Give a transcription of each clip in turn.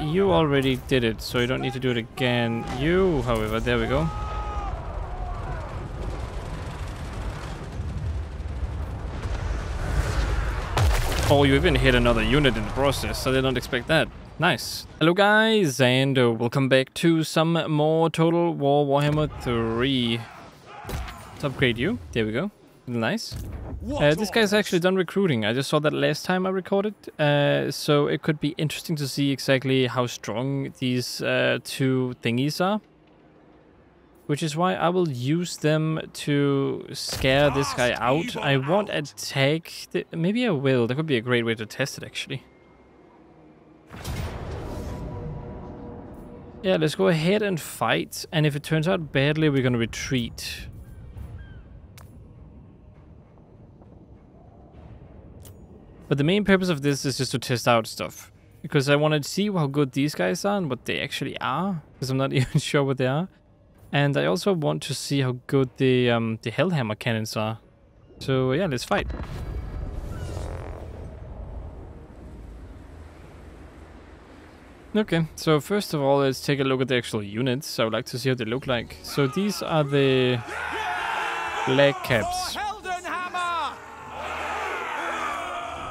You already did it, so you don't need to do it again. You, however, there we go. Oh, you even hit another unit in the process, so they don't expect that. Nice. Hello guys, and welcome back to some more Total War Warhammer 3. Let's upgrade you. There we go. Nice. This guy's actually done recruiting. I just saw that last time I recorded, so it could be interesting to see exactly how strong these two thingies are, which is why I will use them to scare this guy out. I want to take the, maybe I will. That could be a great way to test it, actually. Yeah, let's go ahead and fight, and if it turns out badly, we're gonna retreat. But the main purpose of this is just to test out stuff, because I want to see how good these guys are and what they actually are, because I'm not even sure what they are. And I also want to see how good the Heldenhammer cannons are. So yeah, let's fight. Okay, so first of all, let's take a look at the actual units. I would like to see how they look like. So these are the Black Caps.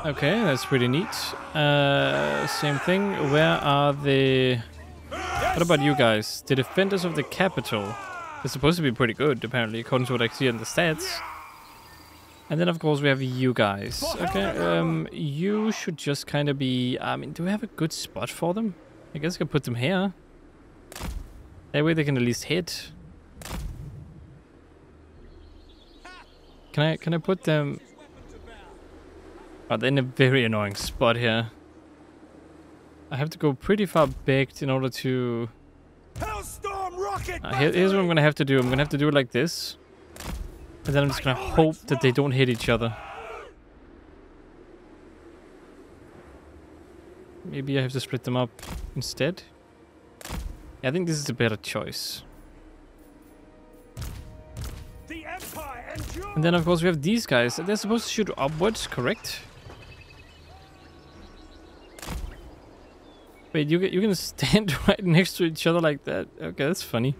Okay, that's pretty neat. Same thing. Where are the... What about you guys? The Defenders of the Capital. They're supposed to be pretty good, apparently, according to what I see in the stats. And then, of course, we have you guys. Okay, you should just kind of be... I mean, do we have a good spot for them? I guess I could put them here. That way they can at least hit. Can I put them... Oh, they're in a very annoying spot here. I have to go pretty far back in order to... Hellstorm Rocket Battery! Here's what I'm gonna have to do. I'm gonna have to do it like this. And then I'm just gonna hope that they don't hit each other. Maybe I have to split them up instead. Yeah, I think this is a better choice. And then, of course, we have these guys. They're supposed to shoot upwards, correct? Wait, you can stand right next to each other like that? Okay, that's funny.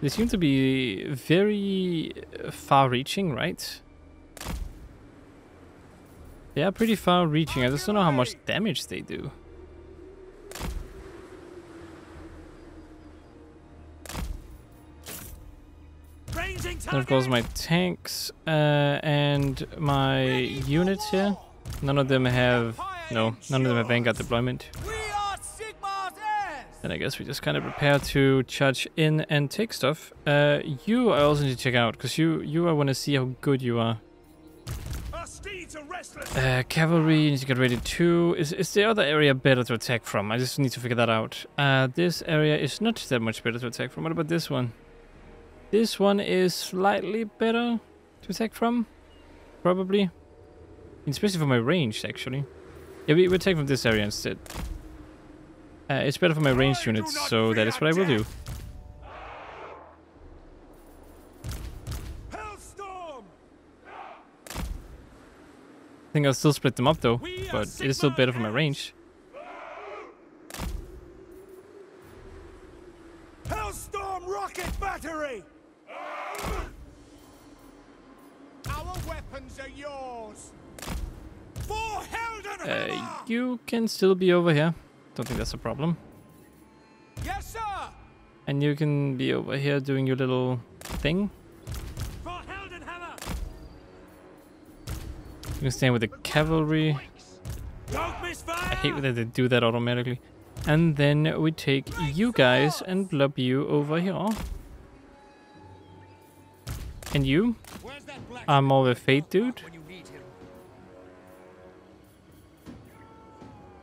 They seem to be very far-reaching, right? They are pretty far-reaching. I just don't know how much damage they do. And of course my tanks and my units here. None of them have... No, none of them have vanguard deployment. Then I guess we just kind of prepare to charge in and take stuff. You I also need to check out, because you I want to see how good you are. Cavalry, you need to get ready too. Is the other area better to attack from? I just need to figure that out. This area is not that much better to attack from. What about this one? This one is slightly better to attack from, probably. Especially for my range, actually. Yeah, we'll attack from this area instead. It's better for my ranged units, so that is what I will do. I think I'll still split them up, though, but it is still better for my range. Hellstorm Rocket Battery! Our weapons are yours. For Heldenhammer! You can still be over here. Don't think that's a problem. Yes, sir. And you can be over here doing your little thing. For Heldenhammer! You can stand with the cavalry. Don't miss fire. I hate that they do that automatically. And then we take you guys and blob you over here. And you? I'm more of a fate dude.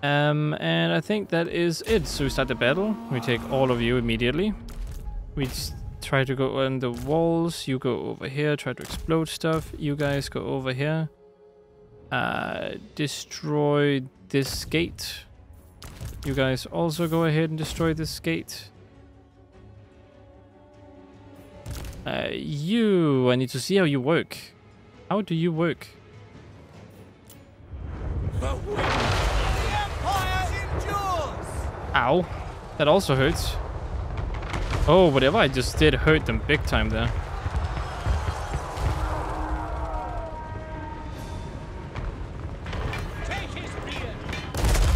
And I think that is it. So we start the battle. We take all of you immediately. We try to go on the walls. You go over here. Try to explode stuff. You guys go over here. Destroy this gate. You guys also go ahead and destroy this gate. You, I need to see how you work. How do you work? Ow. That also hurts. Oh, whatever I just did hurt them big time there.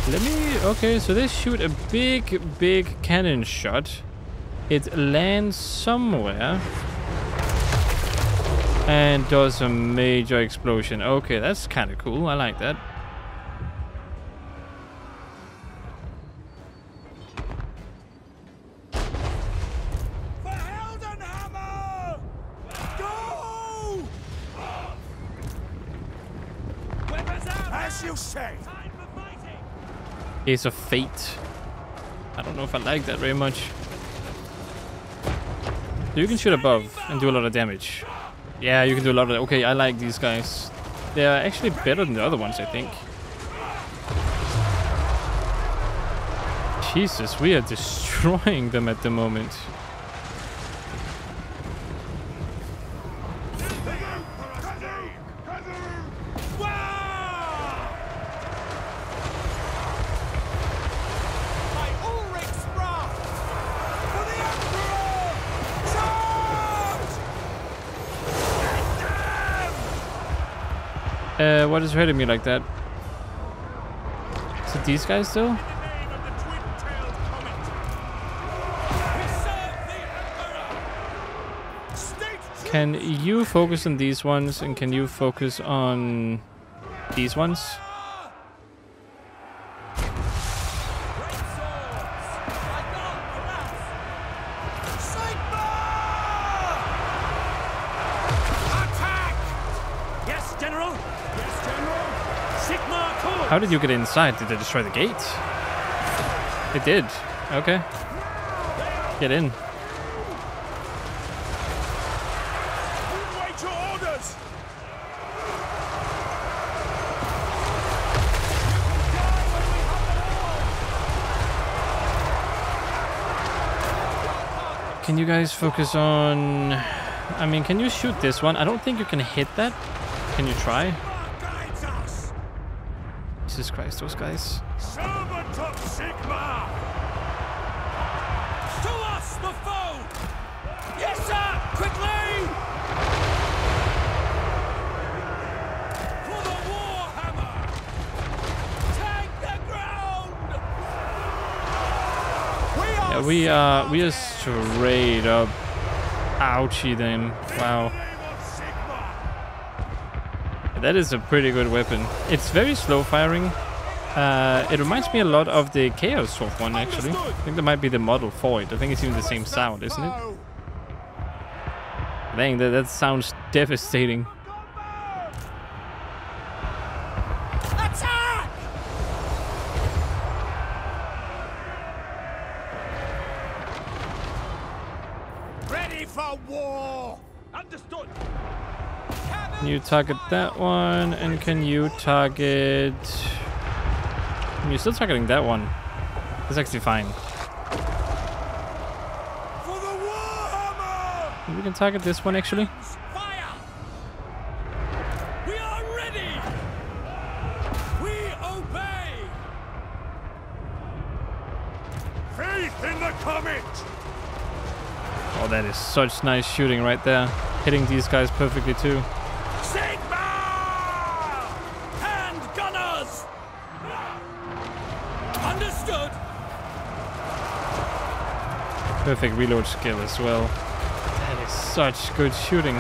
Let me... Okay, so they shoot a big, big cannon shot. It lands somewhere. And does a major explosion. Okay, that's kind of cool. I like that. For Heldenhammer! Go! As you say! Ace of Fate. I don't know if I like that very much. So you can shoot above and do a lot of damage. Yeah, you can do a lot of that. Okay, I like these guys. They're actually better than the other ones, I think. Jesus, we are destroying them at the moment. What is hurting me like that? Is it these guys still? Can you focus on these ones and can you focus on these ones? How did you get inside? Did they destroy the gate? It did. Okay. Get in. Can you guys focus on... I mean, can you shoot this one? I don't think you can hit that. Can you try? Jesus Christ, those guys. Servant of Sigmar! To us, the foe! Yes, sir! Quickly! For the Warhammer! Take the ground! We are straight up ouchie them. Wow. That is a pretty good weapon. It's very slow firing. It reminds me a lot of the Chaos Sword one, actually. I think that might be the model for it. I think it's even the same sound, isn't it? Dang, that sounds devastating. Can you target that one? And can you target... You're still targeting that one. That's actually fine. For the Warhammer! We can target this one, actually. Fire! We are ready! We obey! Faith in the comet! Oh, that is such nice shooting right there. Hitting these guys perfectly, too. Sigmar! Hand gunners! Understood! Perfect reload skill as well. That is such good shooting.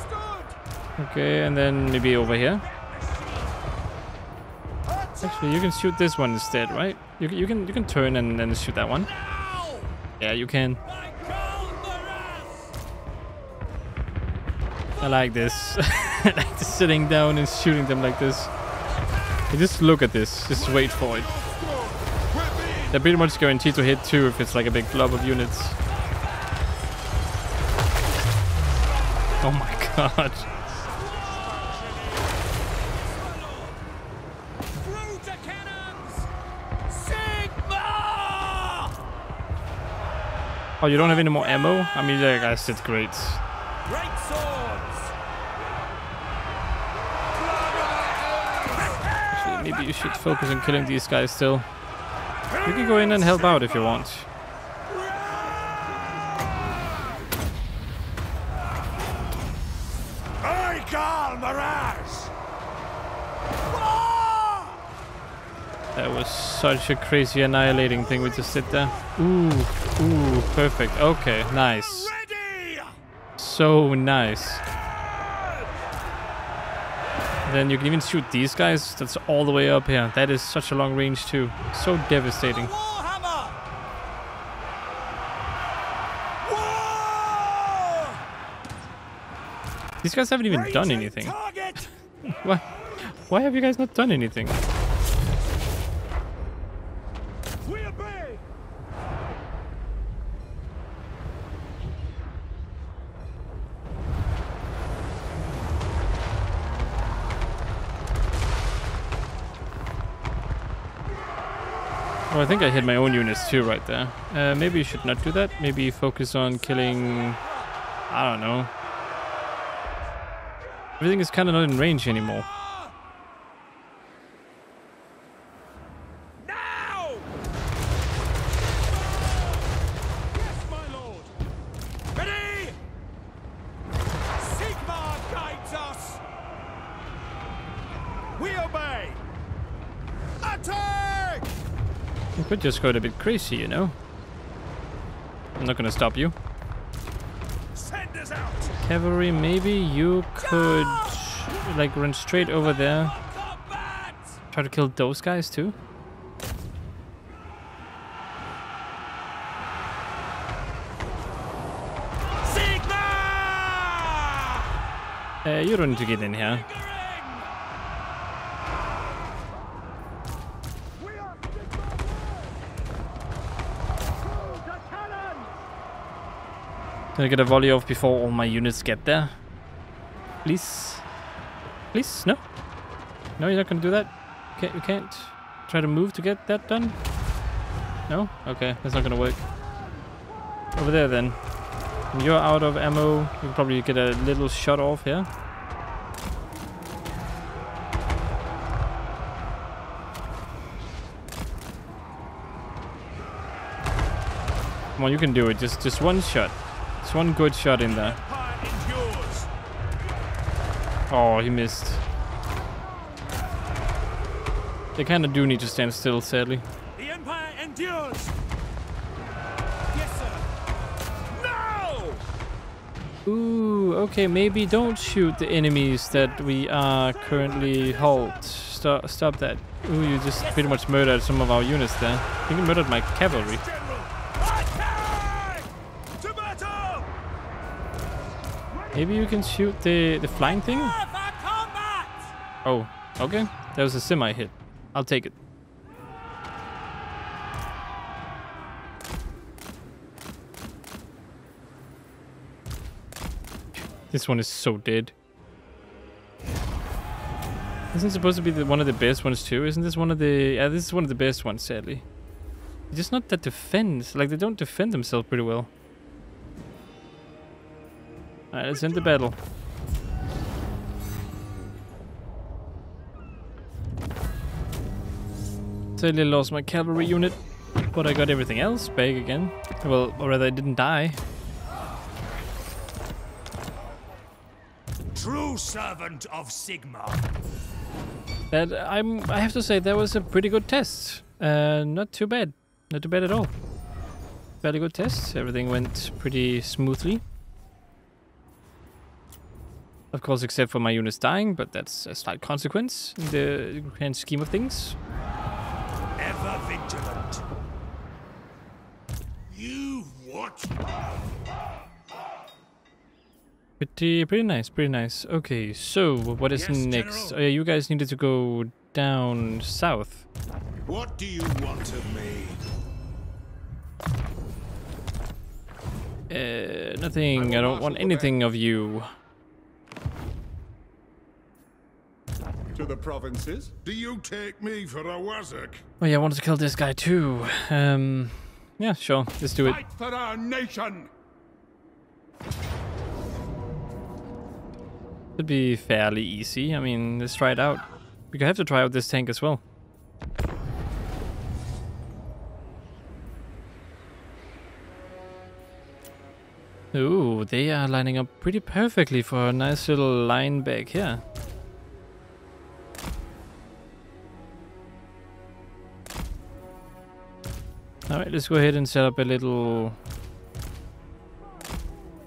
Standing by! Understood! Okay, and then maybe over here. Actually, you can shoot this one instead, right? You can turn and then shoot that one. Yeah, you can. I like this. I like just sitting down and shooting them like this. You just look at this. Just wait for it. They're pretty much guaranteed to hit too if it's like a big blob of units. Oh my god. Oh, you don't have any more ammo? I mean, yeah, guys, that's great. Great swords. Actually, maybe you should focus on killing these guys still. You can go in and help out if you want. That was such a crazy annihilating thing we just did there. Ooh, ooh, perfect. Okay, nice. So nice. Then you can even shoot these guys. That's all the way up here. That is such a long range too. So devastating. These guys haven't even done anything. What? Why have you guys not done anything? Oh, I think I hit my own units too right there. Maybe you should not do that. Maybe focus on killing... I don't know. Everything is kind of not in range anymore. Now! Yes, my lord. Ready? Sigmar guides us. We obey. Attack! You could just go a bit crazy, you know. I'm not gonna stop you. Send us out. Cavalry, maybe you could like run straight over there. Try to kill those guys too. Sigma! You don't need to get in here. Can I get a volley off before all my units get there? Please? Please? No? No, you're not gonna do that? You can't try to move to get that done? No? Okay, that's not gonna work. Over there then. When you're out of ammo, you can probably get a little shot off here. Come on, you can do it. Just one shot. It's one good shot in there. Oh, he missed. They kind of do need to stand still, sadly. The Empire endures. Yes, sir. No! Ooh, okay, maybe don't shoot the enemies that we are currently halt. Stop that. Ooh, you just pretty much murdered some of our units there. I think you murdered my cavalry. Maybe you can shoot the flying thing? Oh, okay. That was a semi hit. I'll take it. This one is so dead. Isn't it supposed to be one of the best ones too? Isn't this one of the... Yeah, this is one of the best ones, sadly. It's just not that defense. Like, they don't defend themselves pretty well. Alright, let's end the battle. Sadly lost my cavalry unit, but I got everything else back again. Well, or rather I didn't die. True servant of Sigma. That I have to say that was a pretty good test. Not too bad. Not too bad at all. Very good test. Everything went pretty smoothly. Of course, except for my units dying, but that's a slight consequence in the grand scheme of things. Ever vigilant. You what? Pretty nice, pretty nice. Okay, so what is next? General. Oh yeah, you guys needed to go down south. What do you want of me? Nothing. I don't want anything of you. To the provinces? Do you take me for a wazzock? Oh yeah, I wanted to kill this guy too. Yeah, sure. Let's do it. Fight for our nation. It'd be fairly easy. I mean, let's try it out. We have to try out this tank as well. Ooh, they are lining up pretty perfectly for a nice little line back here. Alright, let's go ahead and set up a little...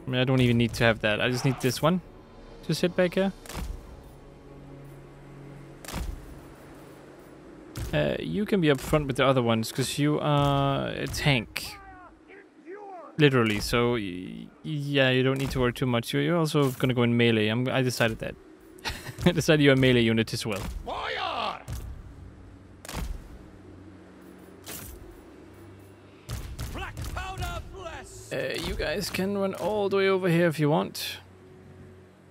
I mean, I don't even need to have that. I just need this one to sit back here. You can be up front with the other ones, because you are a tank. Literally, so yeah, you don't need to worry too much. You're also gonna go in melee. I decided that. I decided you're a melee unit as well. Fire! Black powder bless! You guys can run all the way over here if you want.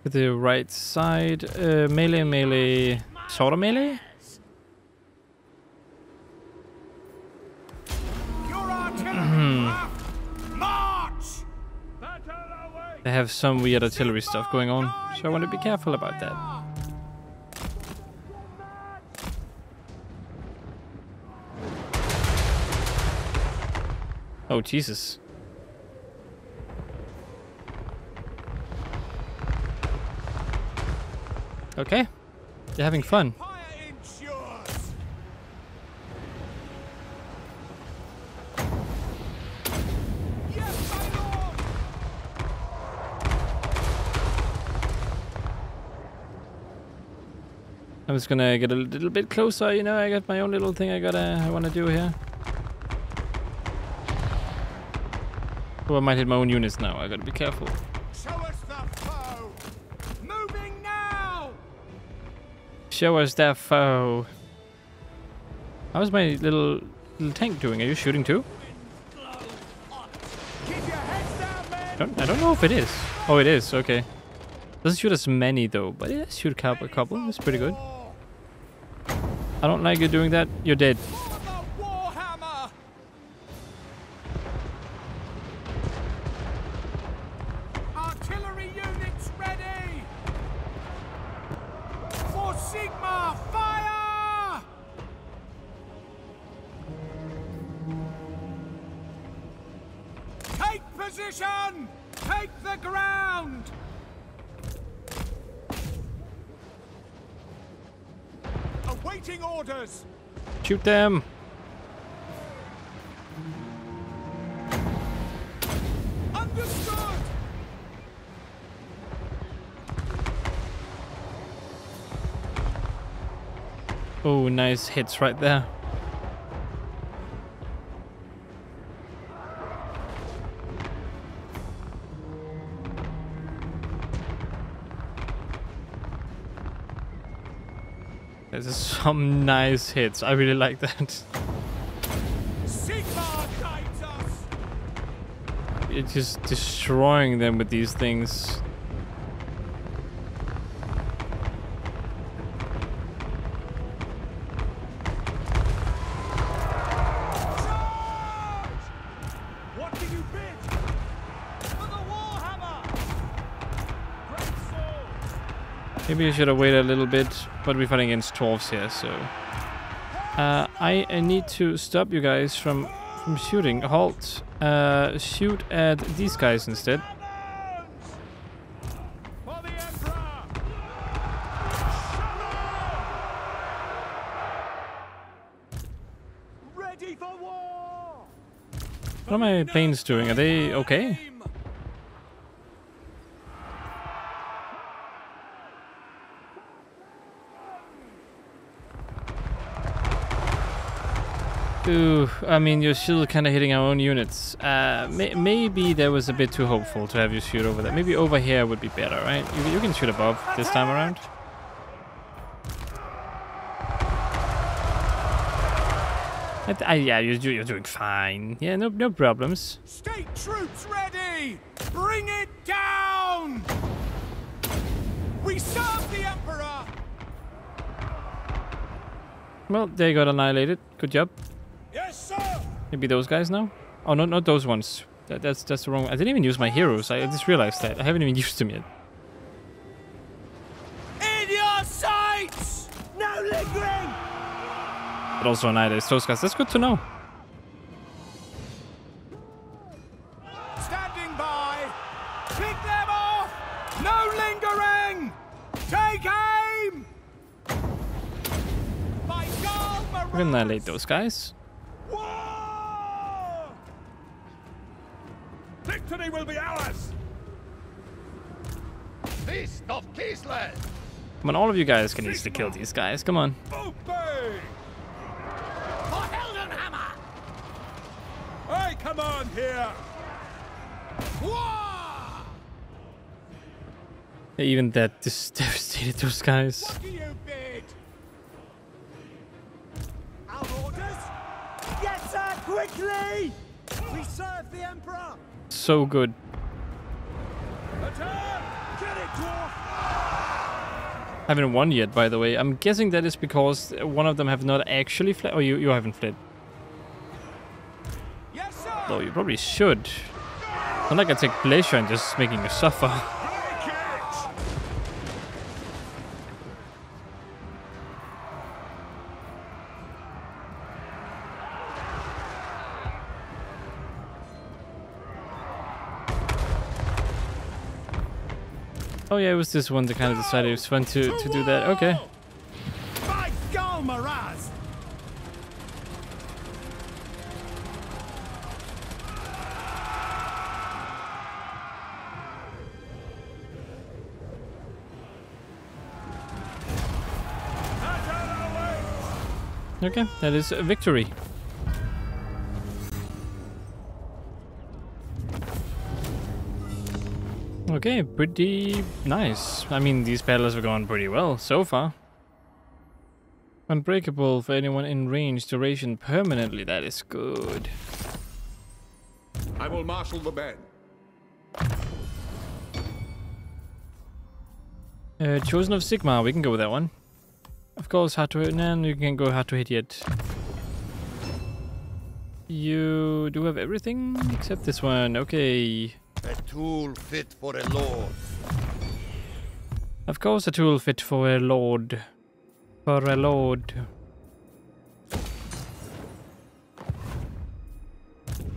To the right side, melee, sort of melee. They have some weird artillery stuff going on, so I want to be careful about that. Oh, Jesus. Okay, they're having fun. I'm just gonna get a little bit closer, you know, I got my own little thing I wanna do here. Oh, I might hit my own units now, I gotta be careful. Show us the foe! Moving now! Show us the foe. How's my little tank doing? Are you shooting too? I don't know if it is. Oh, it is, okay. Doesn't shoot as many though, but yeah, shoot a couple, that's pretty good. I don't like you doing that. You're dead. Artillery units ready. For Sigmar, fire! Take position. Take the ground. Awaiting orders. Shoot them. Understood. Oh, nice hits right there. There's some nice hits. I really like that. Sigmar guides us. It's just destroying them with these things. Maybe I should have waited a little bit, but we're fighting against dwarves here, so... I need to stop you guys from shooting. Halt. Shoot at these guys instead. What are my planes doing? Are they okay? Ooh, I mean, you're still kind of hitting our own units. Maybe that was a bit too hopeful to have you shoot over there. Maybe over here would be better, right? You can shoot above this time around. Yeah, you're doing fine. Yeah, no problems. State troops ready! Bring it down! We serve the Emperor! Well, they got annihilated. Good job. Yes, sir. Maybe those guys now. Oh, no, not those ones. That's the wrong one. I didn't even use my heroes. I just realized that. I haven't even used them yet. In your sights! No lingering! But also annihilates those guys. That's good to know. Standing by! Pick them off! No lingering! Take aim! By God, Marais! We annihilate those guys. Victory will be ours! Feast of Kislev! Come on, all of you guys can easily kill these guys. Come on. For Heldenhammer! I come on here! Even that just devastated those guys. What do you bid? Our orders? Yes, sir! Quickly! We serve the Emperor! So good. Haven't won yet, by the way. I'm guessing that is because one of them have not actually fled. Oh, you haven't fled. Yes, sir. Though you probably should. I'm not gonna take pleasure in just making you suffer. Oh yeah, it was this one that kind of decided it was fun to do that. Okay. By God, Marais! Okay, that is a victory. Okay, pretty nice. I mean, these battles have gone pretty well so far. Unbreakable for anyone in range, duration permanently. That is good. I will marshal the band. Chosen of Sigmar, we can go with that one. Of course, hard to hit. No, you can't go hard to hit yet. You do have everything except this one. Okay. A tool fit for a lord. Of course, a tool fit for a lord. For a lord.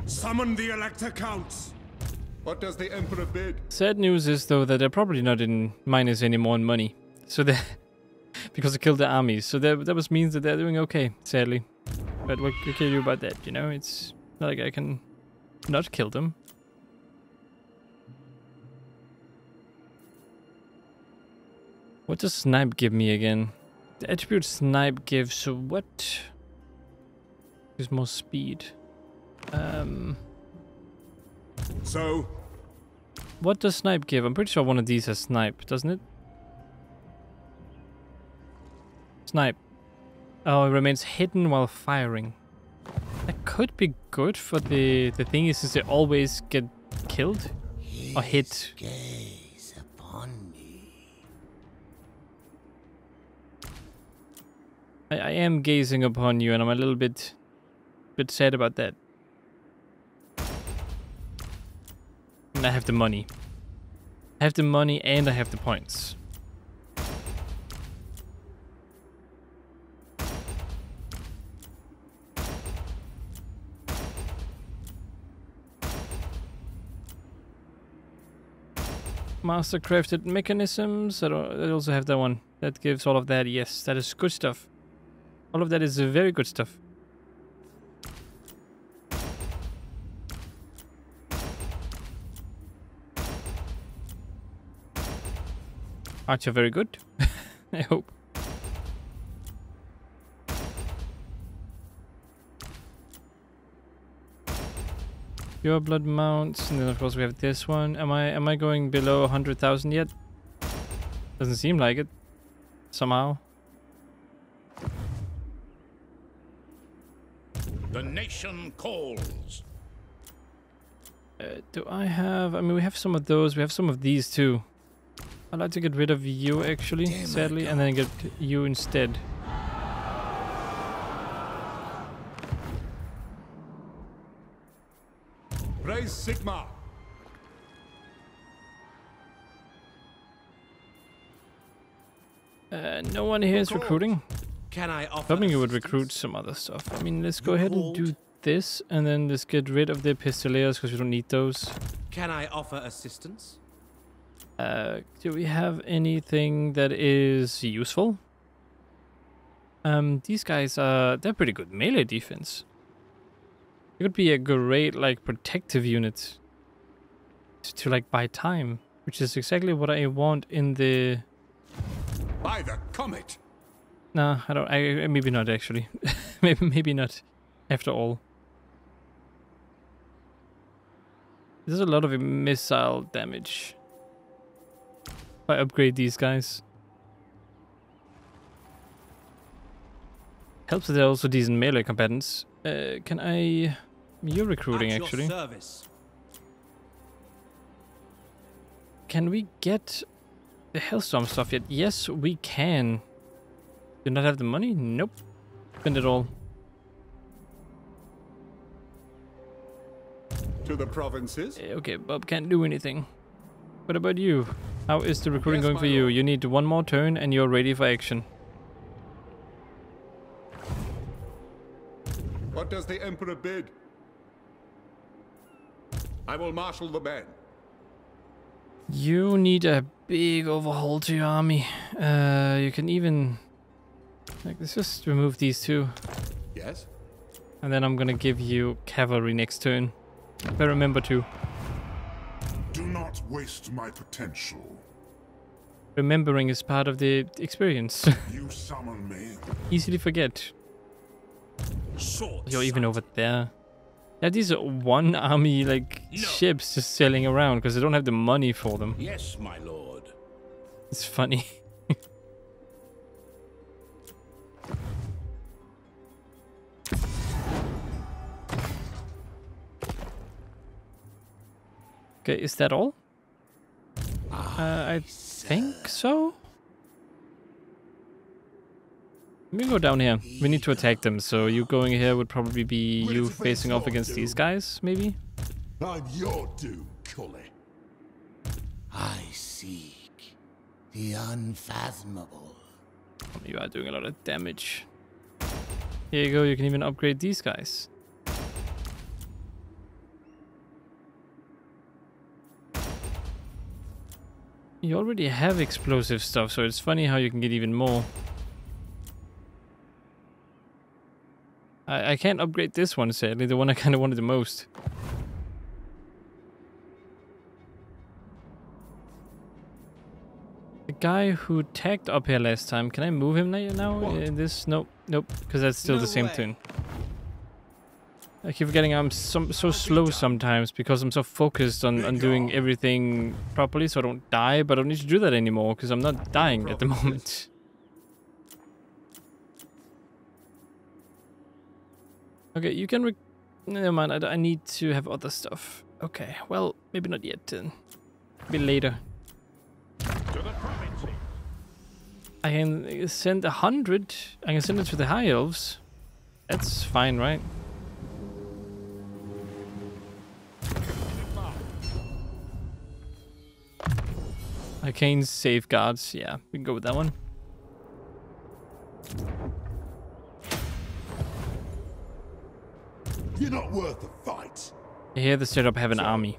Summon the Elector Counts. What does the Emperor bid? Sad news is, though, that they're probably not in minus anymore in money. So they... because they killed the armies. So that was means that they're doing okay, sadly. But what can you do about that, you know? It's not like I can not kill them. What does snipe give me again? The attribute snipe gives what? Gives more speed. So, what does snipe give? I'm pretty sure one of these has snipe, doesn't it? Snipe. Oh, it remains hidden while firing. That could be good for the thing is since they always get killed or hit. I am gazing upon you, and I'm a little bit sad about that. And I have the money. I have the money, and I have the points. Mastercrafted mechanisms. I also have that one. That gives all of that. Yes, that is good stuff. All of that is very good stuff. Aren't you very good? I hope. Your blood mounts, and then of course we have this one. Am I going below 100,000 yet? Doesn't seem like it. Somehow. The nation calls. Do I have... I mean, we have some of those. We have some of these, too. I'd like to get rid of you, actually, sadly, and then get you instead. Sigmar. No one here is recruiting. Hoping you would recruit some other stuff. I mean, let's go ahead and do this, and then let's get rid of the pistoleers because we don't need those. Can I offer assistance? Do we have anything that is useful? These guys they're pretty good melee defense. It could be a great like protective unit to like buy time, which is exactly what I want in the. By the comet. No, I don't. I maybe not actually. maybe not. After all, there's a lot of missile damage. If I upgrade these guys, helps that they're also decent melee combatants. Can I? You're recruiting actually. Service. Can we get the Hellstorm stuff yet? Yes, we can. Do not have the money? Nope. Spend it all. To the provinces. Okay, Bob can't do anything. What about you? How is the recruiting going for you? You need one more turn and you're ready for action. What does the Emperor bid? I will marshal the men. You need a big overhaul to your army. You can even like let's just remove these two. Yes. And then I'm gonna give you cavalry next turn. If I remember to. Do not waste my potential. Remembering is part of the experience. You summon me. Easily forget. Short You're sight. Even over there. Yeah, these are one army like ships just sailing around because they don't have the money for them. Yes, my lord. It's funny. Okay, is that all? I think so. Let me go down here. We need to attack them, so you going here would probably be you facing off against these guys, maybe? I'm your doom, Cully. I seek the unfathomable. You are doing a lot of damage. Here you go, you can even upgrade these guys. You already have explosive stuff, so it's funny how you can get even more. I can't upgrade this one, sadly, the one I kind of wanted the most. The guy who tagged up here last time, can I move him now? Nope, because that's still the same turn. I keep forgetting I'm so slow sometimes because I'm so focused on doing everything properly so I don't die, but I don't need to do that anymore because I'm not dying at the moment. Okay, you can... Never mind, I need to have other stuff. Okay, well, maybe not yet then. Maybe later. I can send 100. I can send it to the High Elves. That's fine, right? Arcane safeguards, yeah, we can go with that one. You're not worth the fight. Here the setup have an army.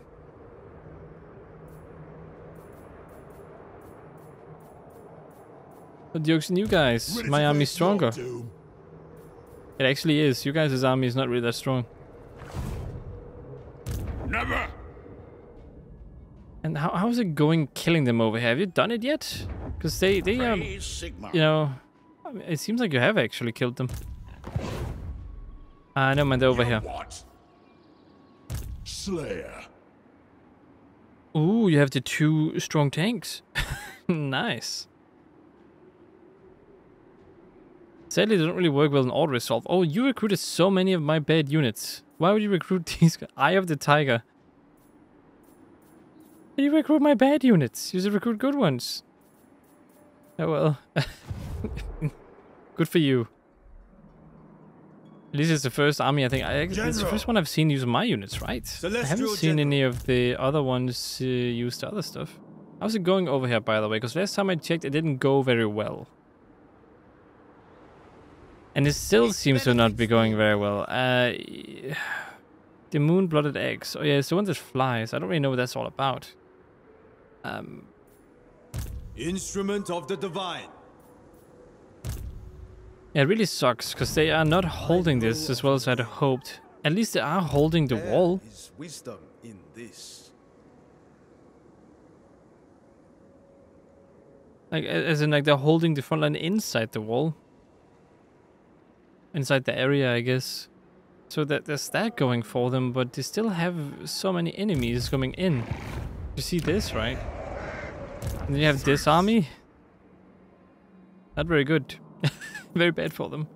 The joke's on you guys. My army's stronger. It actually is. You guys' army is not really that strong. Never. And how is it going killing them over here? Have you done it yet? Because they are, you know, I mean, it seems like you have actually killed them. No man, they're over here. What? Slayer. Ooh, you have the two strong tanks. Nice. Sadly, they don't really work well in auto resolve. Oh, you recruited so many of my bad units. Why would you recruit these guys? Eye of the Tiger. You recruit my bad units. You should recruit good ones. Oh well. Good for you. This is the first army I think. It's the first one I've seen use my units, right? I haven't seen any of the other ones use the other stuff. How's it going over here, by the way? Because last time I checked, it didn't go very well. And it still seems to not be going very well. The moon-blooded eggs. Oh yeah, it's the one that flies. I don't really know what that's all about. Instrument of the divine. Yeah, it really sucks because they are not holding this as well as I'd hoped. At least they are holding the wall. Is wisdom in this. Like, as in, like, they're holding the front line inside the wall. Inside the area, I guess. So that there's that going for them, but they still have so many enemies coming in. You see this, right? And you have this army. Not very good. Very bad for them.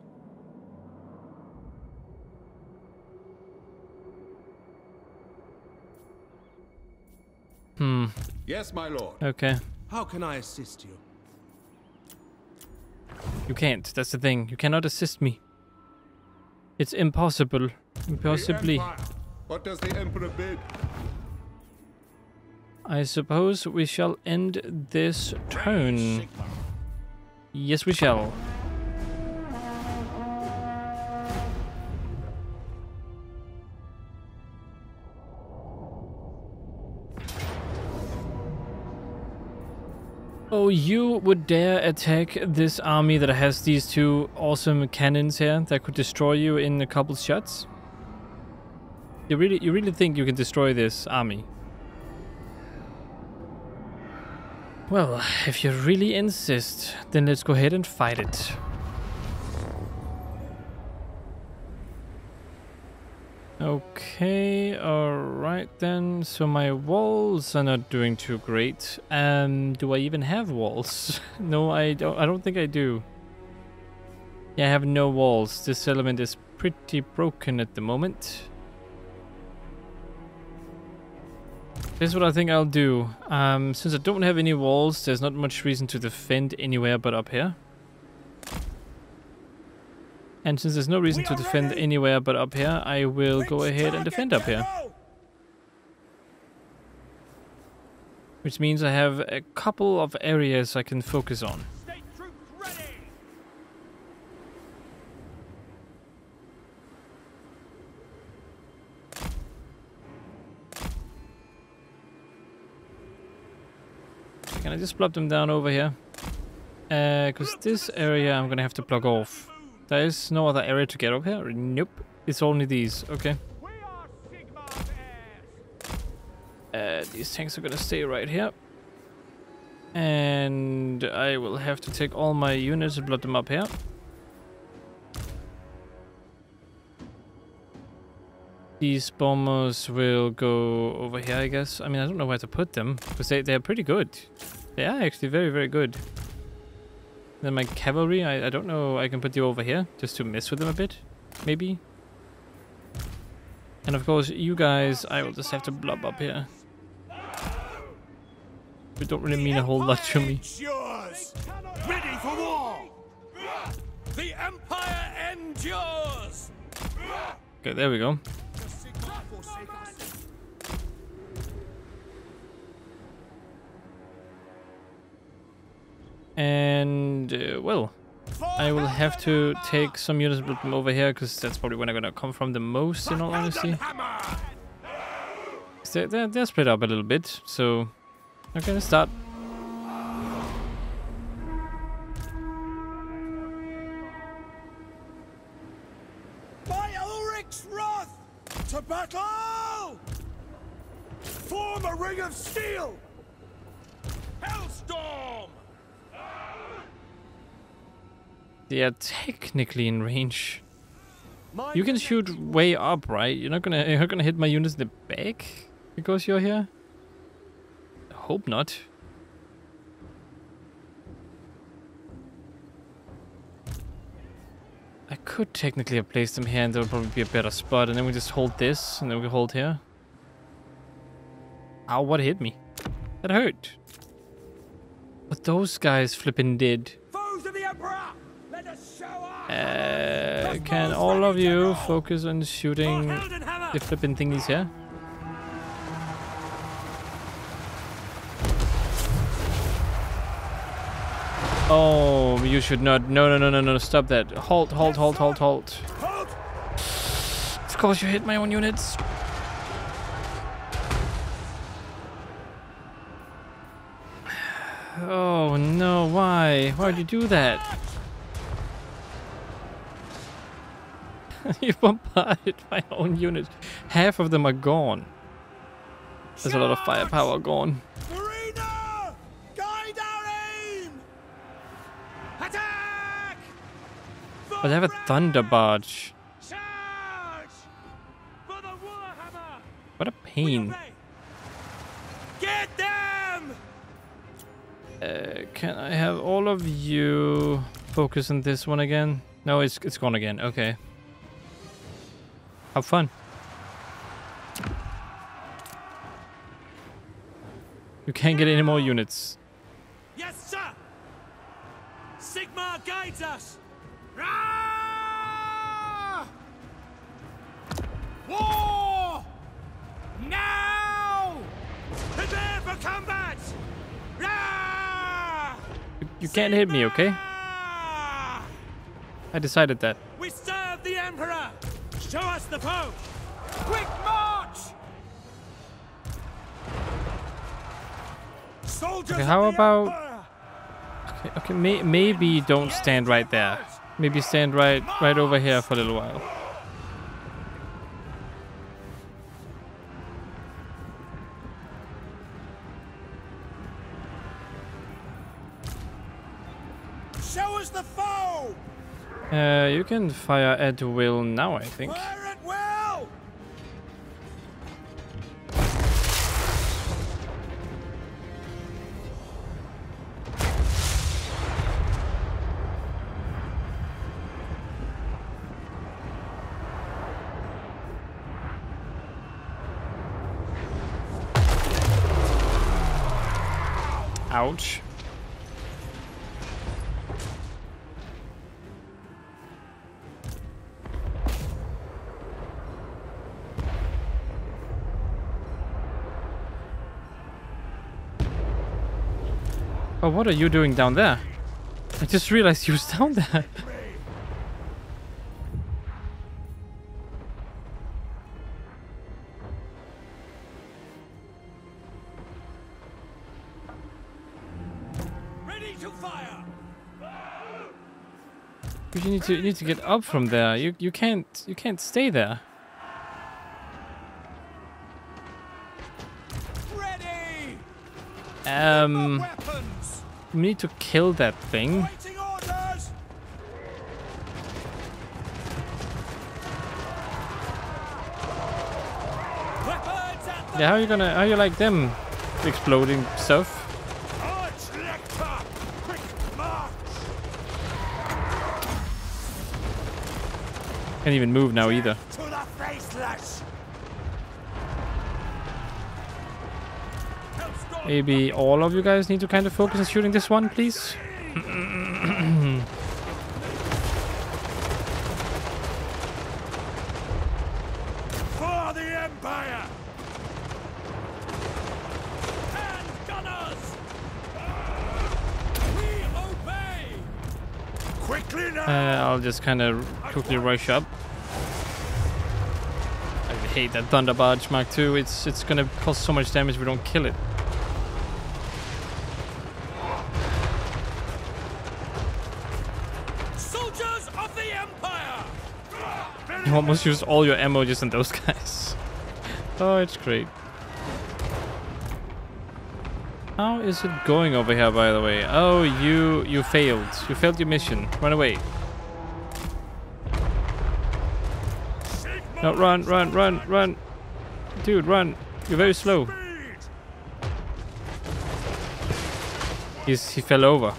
Hmm. Yes, my lord. Okay. How can I assist you? You can't. That's the thing. You cannot assist me. It's impossible. Impossibly. What does the emperor bid? I suppose we shall end this turn. Yes, we shall. Oh, you would dare attack this army that has these two awesome cannons here that could destroy you in a couple shots? You really think you can destroy this army? Well, if you really insist, then let's go ahead and fight it. Okay, alright then. So my walls are not doing too great. Do I even have walls? No, I don't think I do. Yeah, I have no walls. This element is pretty broken at the moment. This is what I think I'll do. Since I don't have any walls, there's not much reason to defend anywhere but up here. And since there's no reason to defend anywhere but up here, I will go ahead and defend up here. Which means I have a couple of areas I can focus on. Can I just plop them down over here? Because this area I'm going to have to plug off. There is no other area to get up here? Nope. It's only these. Okay. These tanks are going to stay right here. And I will have to take all my units and plug them up here. These bombers will go over here, I guess. I mean, I don't know where to put them, because they're pretty good. They are actually very, very good. Then my cavalry, I don't know, I can put you over here, just to mess with them a bit, maybe. And of course, you guys, I will just have to blob up here. They don't really mean a whole lot to me. Ready for war! The Empire endures! Okay, there we go. And, well, I will have to take some units from over here, because that's probably when I'm going to come from the most, in all honesty. They're spread up a little bit, so I'm going to start. By Ulric's wrath, to battle! Form a ring of steel! Hellstorm! They are technically in range. You can shoot way up, right? You're not gonna hit my units in the back because you're here? I hope not. I could technically have placed them here and there would probably be a better spot, and then we just hold this and then we hold here. Ow, what hit me? That hurt. What those guys flippin' did. Foes of the Emperor! Let us show up! Can all of you focus on shooting the flipping thingies here? Oh, you should not. No, no, no, no, no. Stop that. Halt, halt, halt, halt, halt. Of course you hit my own units. Oh no, why? Why'd you do that? You bombarded my own units. Half of them are gone. There's a lot of firepower gone. Marina! Guide our aim! Attack! But they have a Thunder Barge. Charge! For the Warhammer! What a pain. Get them! Can I have all of you focus on this one again? No, it's gone again. Okay. Have fun. You can't get any more units. Yes, sir. Sigmar guides us. Rah! War! Now! Prepare for combat! Rah! You can't hit me, okay? I decided that. We serve the Emperor. Show us the foe! Quick march! Soldiers! Okay, how about? Okay, okay, maybe don't stand right there. Maybe stand right over here for a little while. Show us the foe! You can fire at will now, I think. Fire at will! Ouch. Oh, what are you doing down there? I just realized you was down there. Ready to fire. But you need to get up from there. You can't stay there. Ready. We need to kill that thing. Yeah, how you like them exploding stuff? Can't even move now either. Maybe all of you guys need to kind of focus on shooting this one, please. For the Empire! And gunners! We obey! Quickly now! I'll just kind of quickly rush up. I hate that Thunder Barge Mark II. It's gonna cause so much damage if we don't kill it. Almost use all your ammo just on those guys. Oh, it's great. How is it going over here, by the way? Oh, you failed. You failed your mission. Run away. No, run, run, run, run. Dude, run. You're very slow. He fell over.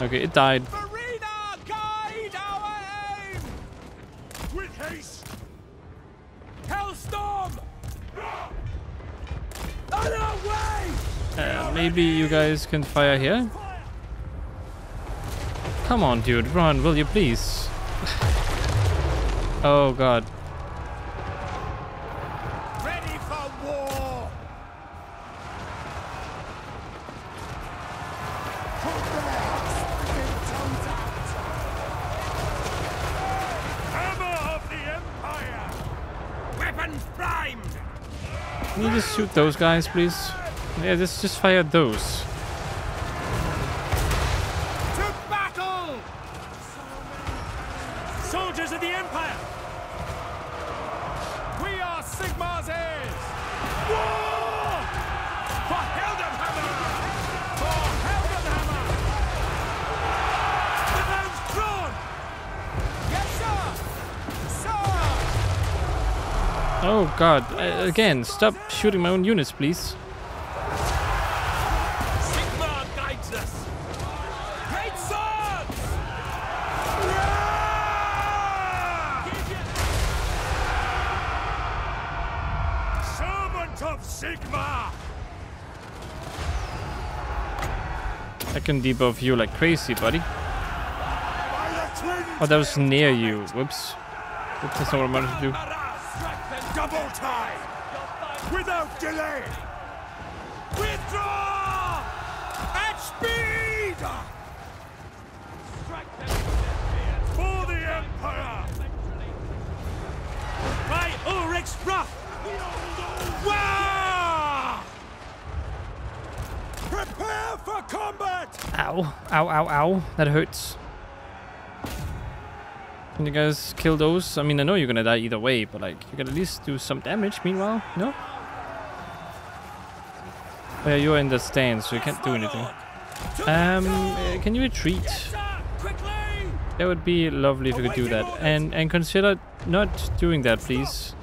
Okay, it died. Marina, guide our aim! With Maybe you guys can fire here? Come on, dude, run, will you please? Oh god. Ready for war. Hammer of the Empire. Weapons primed. Can you just shoot those guys, please? Yeah, just fire those. To battle! Soldiers of the Empire! We are Sigmar's heirs! War! For Heldenhammer! For Heldenhammer! The name's drawn! Yes, sir! Sir! Oh, God. Again, stop shooting my own units, please. I can debuff you like crazy, buddy. Oh, that was near you. Whoops. Whoops, that's not what I managed to do. Double time! Without delay! Withdraw! At speed! For the Empire! By Ulric's wrath! Wow! Prepare for combat! Ow, ow, ow, ow. That hurts. Can you guys kill those? I mean, I know you're gonna die either way, but like, you can at least do some damage meanwhile, no? Oh yeah, you're in the stand, so you can't do anything. Can you retreat? That would be lovely if you could do that. And consider not doing that, please.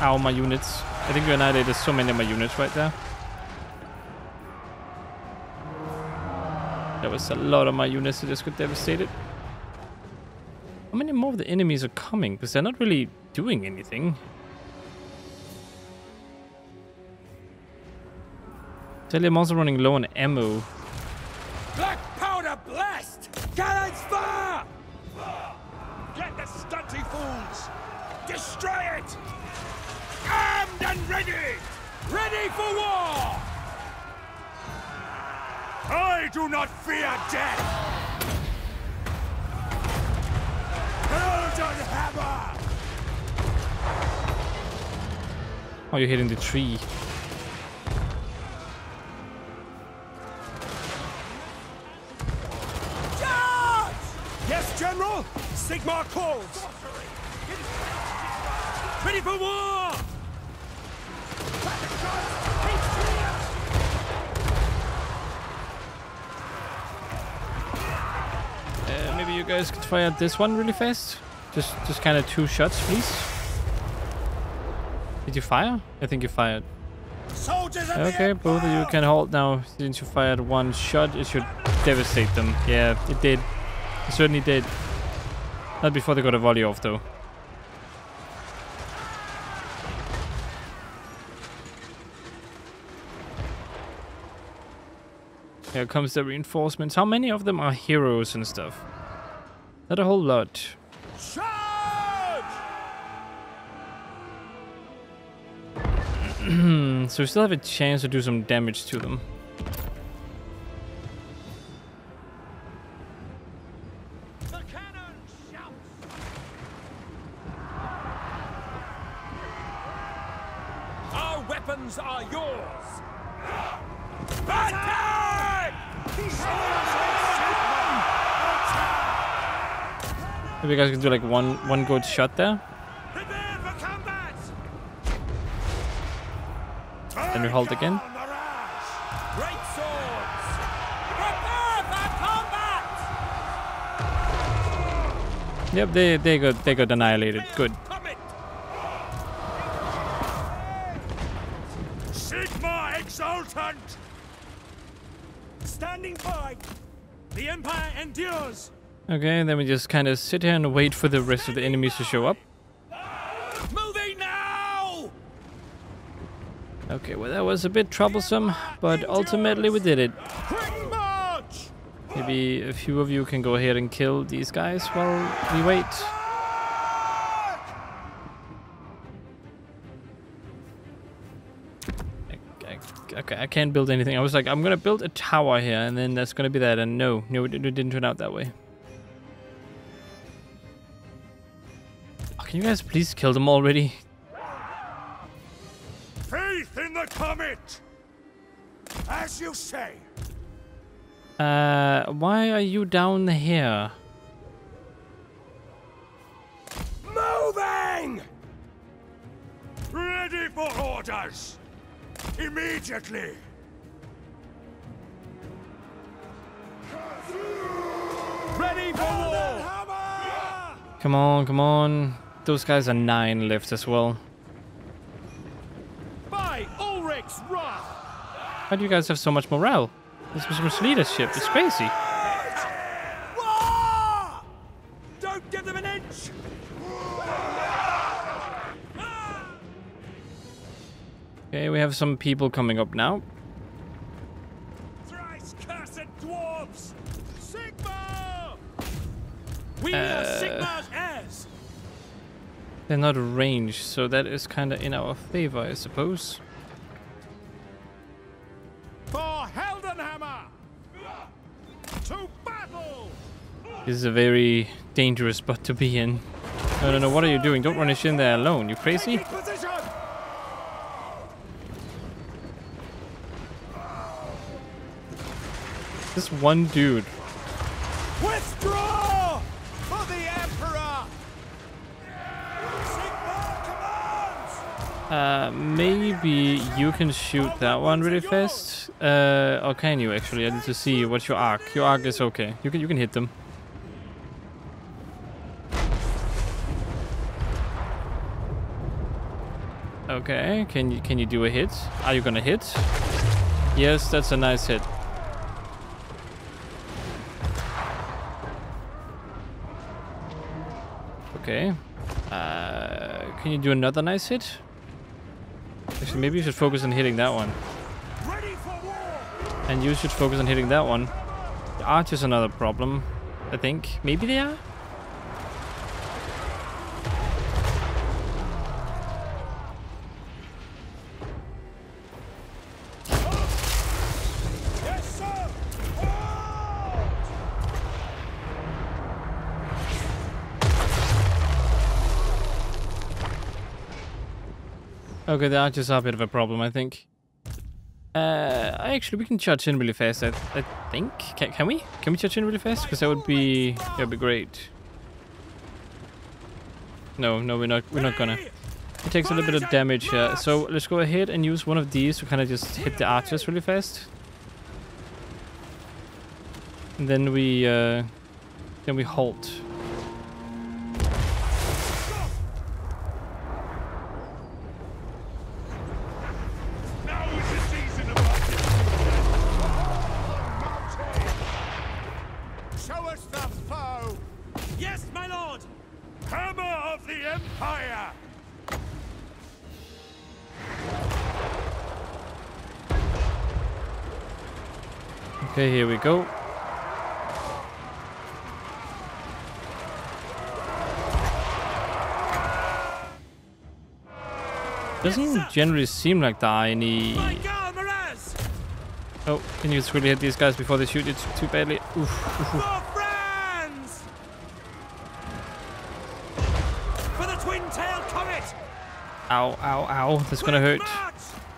Ow, my units. I think you annihilated so many of my units right there. There was a lot of my units that just got devastated. How many more of the enemies are coming? Because they're not really doing anything. Tell I'm also running low on ammo. Black powder blast! Cannons fire! Get the stunty fools! Destroy it! Armed and ready! Ready for war! I do not fear death! Heldenhammer! Oh, you're hitting the tree. Charge! Yes, General! Sigmar calls! Ready for war! Maybe you guys could fire this one really fast. Just kind of two shots, please. Did you fire? I think you fired. Okay, both of you can hold now. Since you fired one shot, it should devastate them. Yeah, it did. It certainly did. Not before they got a volley off, though. Here comes the reinforcements. How many of them are heroes and stuff? Not a whole lot. Charge! So we still have a chance to do some damage to them. The cannon shouts. Our weapons are yours. Attack! Maybe you guys can do like one good shot there. Then we hold again. Great swords. Prepare for combat. Yep, they got annihilated. Good. Sigma exultant. Standing by. The Empire endures. Okay, then we just kind of sit here and wait for the rest of the enemies to show up. Moving now! Okay, well that was a bit troublesome, but ultimately we did it. Maybe a few of you can go ahead and kill these guys while we wait. Okay, I can't build anything. I was like, I'm gonna build a tower here, and then that's gonna be that, and no, it didn't turn out that way. Oh, can you guys please kill them already? Faith in the comet! As you say! Why are you down here? Moving! Ready for orders! Immediately! Ready for war! Come on, come on. Those guys are 9 left as well. By Ulric's wrath! How do you guys have so much morale? This was much leadership. It's crazy. Don't give them an inch. Okay, we have some people coming up now. Thrice cursed dwarves, Sigmar! We are Sigmar's heirs. They're not ranged, so that is kind of in our favor, I suppose. For Heldenhammer! To battle! This is a very dangerous spot to be in. No, what are you doing? Don't run in there alone, you crazy? This one dude. Withdraw! For the Emperor! Maybe you can shoot that one really fast. Or can you actually? I need to see what's your arc. Your arc is okay. You can hit them. Okay, can you do a hit? Are you gonna hit? Yes, that's a nice hit. Okay. Can you do another nice hit? Actually, maybe you should focus on hitting that one. And you should focus on hitting that one. The archers are another problem, I think. Maybe they are? Okay, the archers are a bit of a problem, I think. Actually, we can charge in really fast, I think. Can we? Can we charge in really fast? Because that would be great. No, we're not gonna. It takes a little bit of damage here, so let's go ahead and use one of these to kind of just hit the archers really fast. And then we halt. Okay, here we go. Doesn't generally seem like there are any... Oh, can you just really hit these guys before they shoot you too badly? Oof. Ow. That's gonna hurt.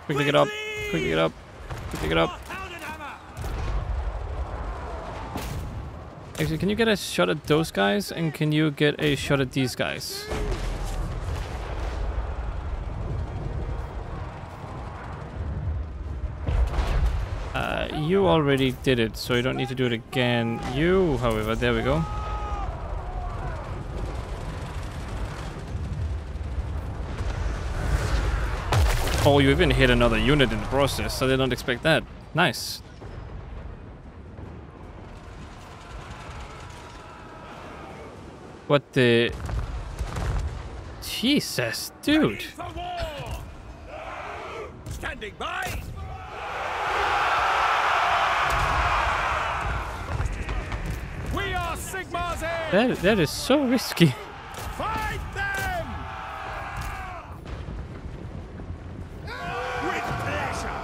Quickly get up. Quickly get up. Quickly get up. Actually, can you get a shot at those guys? And can you get a shot at these guys? You already did it, so you don't need to do it again. You, however, there we go. Oh, you even hit another unit in the process. I did not expect that. Nice. What the... Jesus, dude. Standing by! We are Sigmar's aid! That is so risky. Fight them! With pleasure!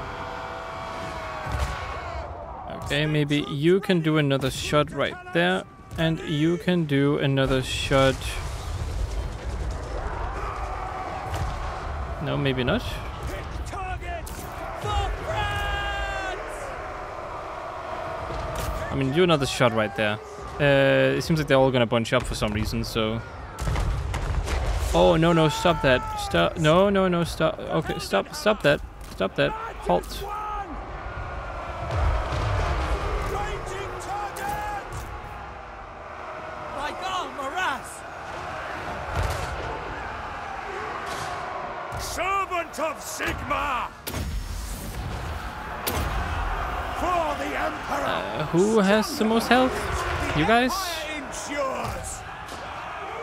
Okay, maybe you can do another shot right there, and you can do another shot. No, maybe not. I mean, do another shot right there. It seems like they're all gonna bunch up for some reason, so... Oh, no, no, stop that. Stop. No, no, no, stop. Okay, stop, stop that. Stop that. Halt. Servant of Sigma! Who has the most health? You guys?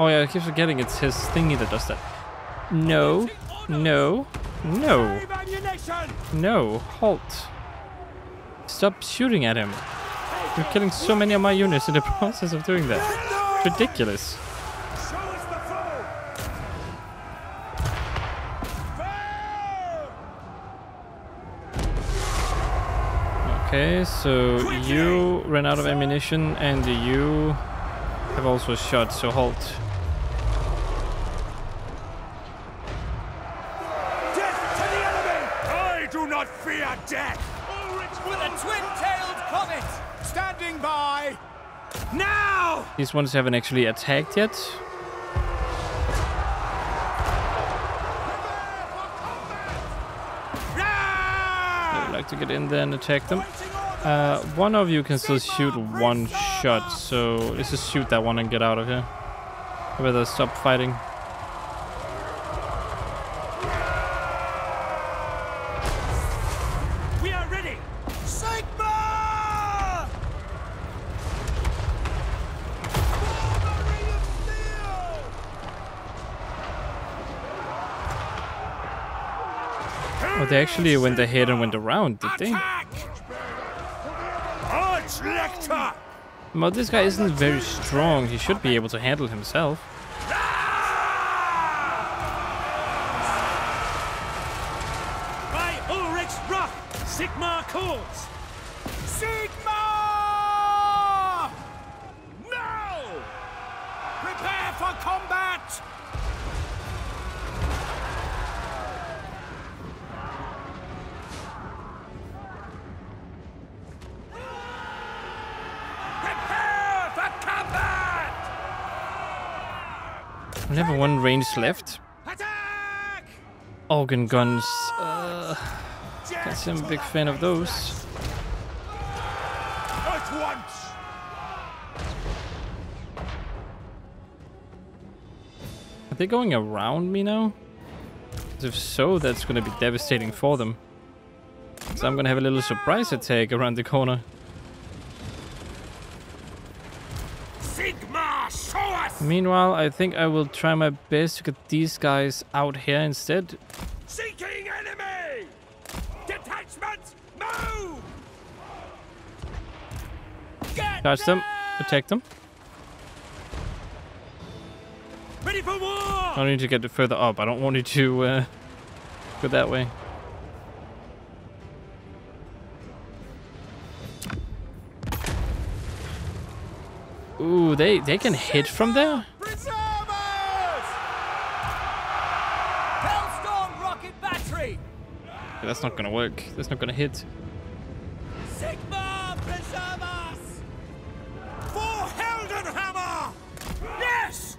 Oh yeah, I keep forgetting it's his thingy that does that. No, no, no, no, halt. Stop shooting at him. You're killing so many of my units in the process of doing that. Ridiculous. Okay, so you ran out of ammunition and you have also shot, so halt. Death to the enemy! I do not fear death! Ulric with a twin-tailed comet! Standing by! Now! These ones haven't actually attacked yet. To get in there and attack them. One of you can still shoot one shot, so let's just shoot that one and get out of here. I better stop fighting. We are ready! Sigma! Oh, they actually went ahead and went around, did they? Well, this guy isn't very strong. He should be able to handle himself. By Ulrich's wrath, Sigmar calls. Sigmar! No! Prepare for combat! I never one range left. Attack! Organ guns. Can't say I'm a big fan of those. At once. Are they going around me now? If so, that's going to be devastating for them. So I'm going to have a little surprise attack around the corner. Meanwhile, I think I will try my best to get these guys out here instead. Seeking enemy! Detachment, move! Charge them, attack them. Ready for war! I need to get it further up. I don't want you to go that way. Ooh, they can hit from there? Preserve us! Hellstorm Rocket Battery! Okay, that's not gonna work. That's not gonna hit. Sigma, preserve us! For Heldenhammer! Yes!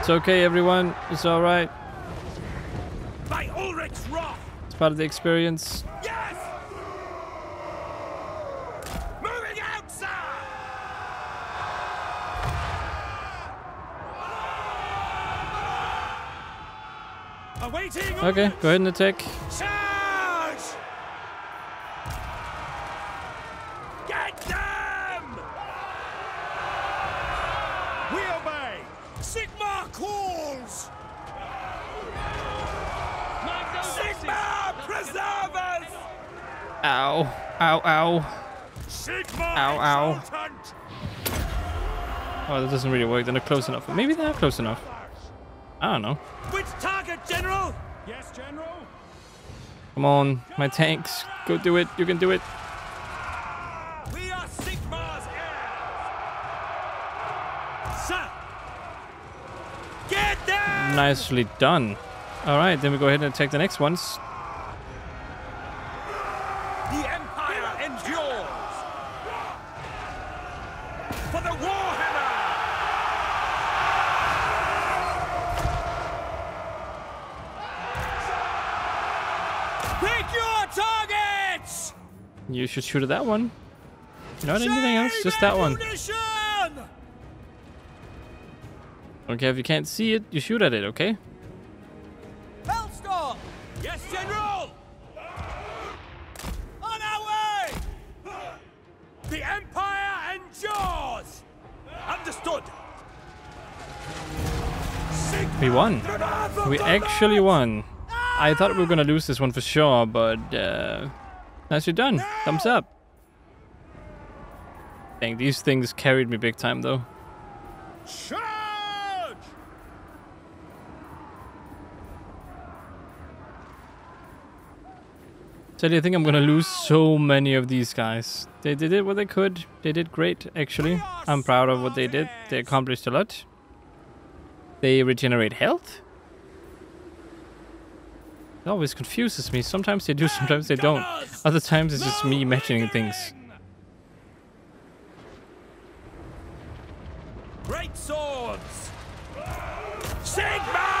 It's okay, everyone. It's alright. By Ulrich's wrath! It's part of the experience. Yes! Okay, go ahead and attack. Charge! Get them! We obey! Sigma calls! Sigma! Ow. Ow, ow. Sigmar, ow, ow. Oh, that doesn't really work. They're not close enough. Maybe they're close enough. I don't know. Which target, General? Yes, General. Come on, my tanks. Go do it. You can do it. We are Sigmar's heirs. Sir. Get them! Nicely done. All right, then we go ahead and attack the next ones. The Empire endures. For the Warhammer! Pick your targets! You should shoot at that one. Not anything else, just that one. Okay, if you can't see it, you shoot at it, okay? Hellstorm! Yes, General! On our way! The Empire endures! Understood! We won. We actually won. I thought we were gonna lose this one for sure, but nicely done. Thumbs up. Dang, these things carried me big time though. I think I'm gonna lose so many of these guys. They did what they could. They did great, actually. I'm proud of what they did. They accomplished a lot. They regenerate health. It always confuses me. Sometimes they do, sometimes they don't. Other times it's just me imagining things. Great swords! Sigma!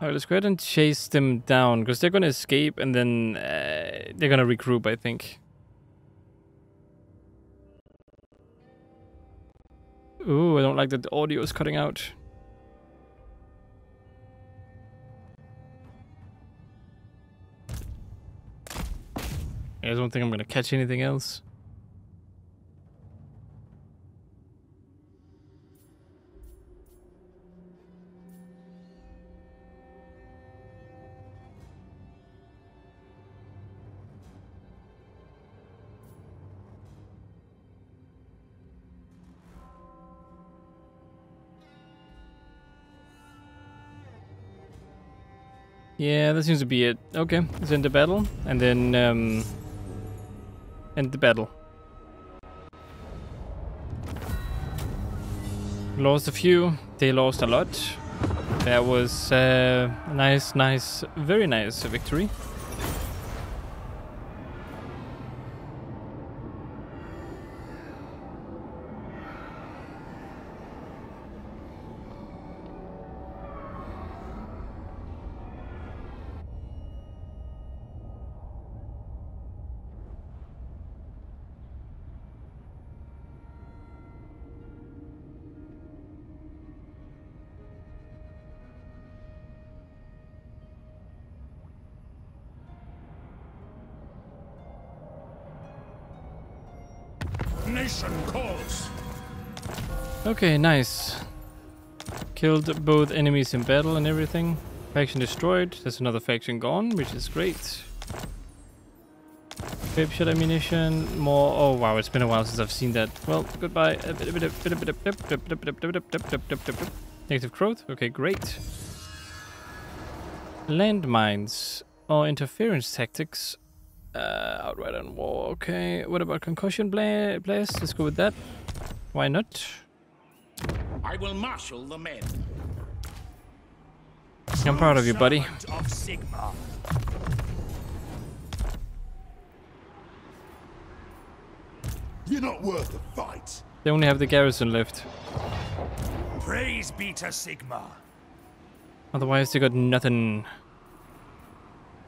Alright, let's go ahead and chase them down, because they're going to escape and then they're going to regroup, I think. Ooh, I don't like that the audio is cutting out. I don't think I'm going to catch anything else. Yeah, that seems to be it. Okay, let's end the battle, and then end the battle. Lost a few, they lost a lot. That was a nice, very nice victory. Okay, nice. Killed both enemies in battle and everything. Faction destroyed. There's another faction gone, which is great. Grapeshot ammunition. More. Oh wow, it's been a while since I've seen that. Well, goodbye. Negative growth. Okay, great. Landmines or interference tactics. Outright on war. Okay. What about concussion blast? Let's go with that. Why not? I will marshal the men. I'm proud of you, buddy. You're not worth a fight. They only have the garrison left. Praise be to Sigmar. Otherwise, they got nothing.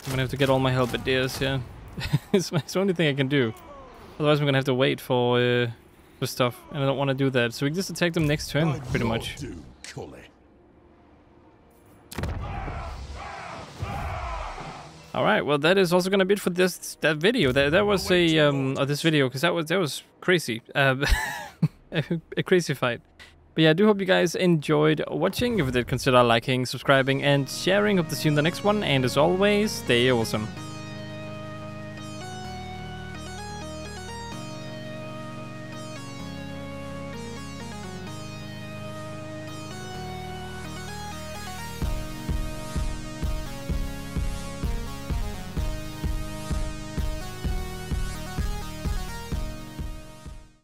I'm gonna have to get all my halberdiers here. It's the only thing I can do. Otherwise, I'm gonna have to wait for stuff, and I don't want to do that. So we just attack them next turn, pretty much. All right. Well, that is also gonna be it for that video. That was a this video, because that was crazy, a crazy fight. But yeah, I do hope you guys enjoyed watching. If you did, consider liking, subscribing, and sharing. Hope to see you in the next one. And as always, stay awesome.